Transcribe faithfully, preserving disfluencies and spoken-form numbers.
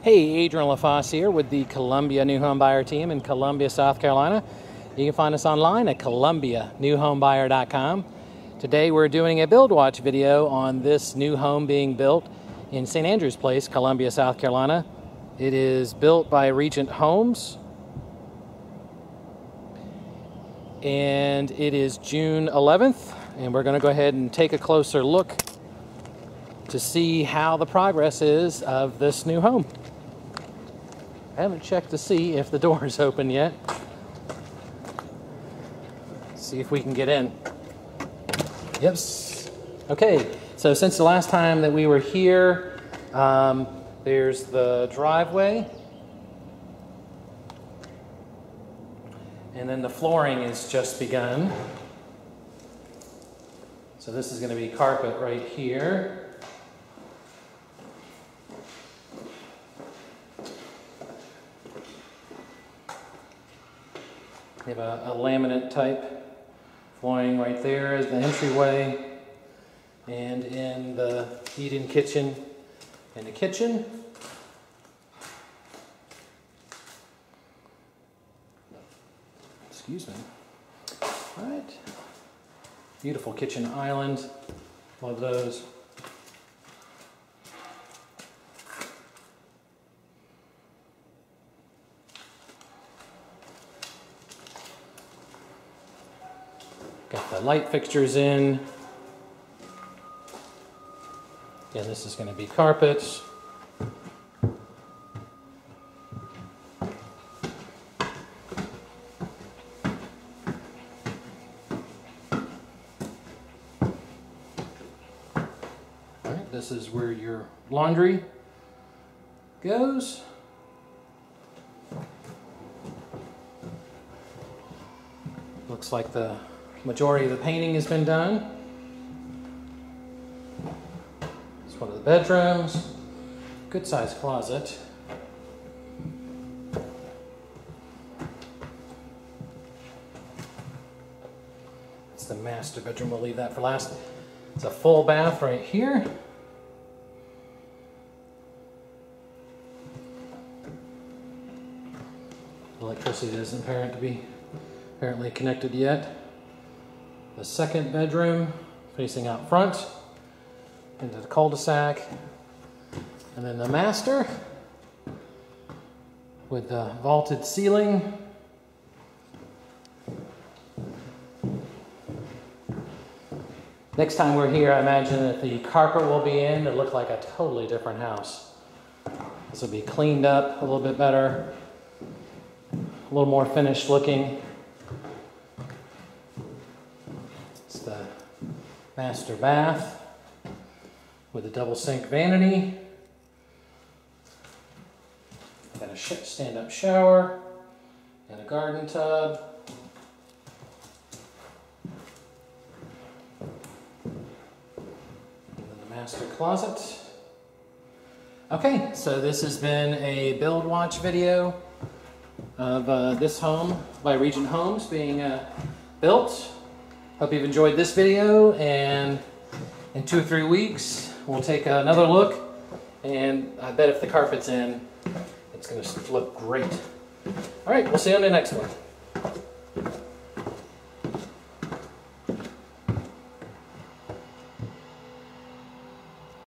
Hey, Adrian LaFosse here with the Columbia New Home Buyer Team in Columbia, South Carolina. You can find us online at Columbia New Home Buyer dot com. Today we're doing a build watch video on this new home being built in Saint Andrew's Place, Columbia, South Carolina. It is built by Regent Homes, and it is June eleventh, and we're going to go ahead and take a closer look to see how the progress is of this new home. I haven't checked to see if the door is open yet. Let's see if we can get in. Yes. Okay, so since the last time that we were here, um, there's the driveway, and then the flooring has just begun. So this is going to be carpet right here. We have a, a laminate type flooring right there as the entryway, and in the eat-in kitchen, in the kitchen. Excuse me. All right. Beautiful kitchen island. Love those. Got the light fixtures in. Again, this is going to be carpet. All right, this is where your laundry goes. Looks like the majority of the painting has been done. It's one of the bedrooms. Good sized closet. It's the master bedroom. We'll leave that for last. It's a full bath right here. Electricity doesn't appear to be apparently connected yet. The second bedroom facing out front into the cul-de-sac, and then the master with the vaulted ceiling. Next time we're here, I imagine that the carpet will be in. It'll look like a totally different house. This will be cleaned up a little bit better, a little more finished looking. Master bath with a double sink vanity. Got a stand-up shower and a garden tub. And then the master closet. Okay, so this has been a build watch video of uh, this home by Regent Homes being uh, built. Hope you've enjoyed this video, and in two or three weeks we'll take another look, and I bet if the carpet's in, it's going to look great. All right, we'll see you on the next one.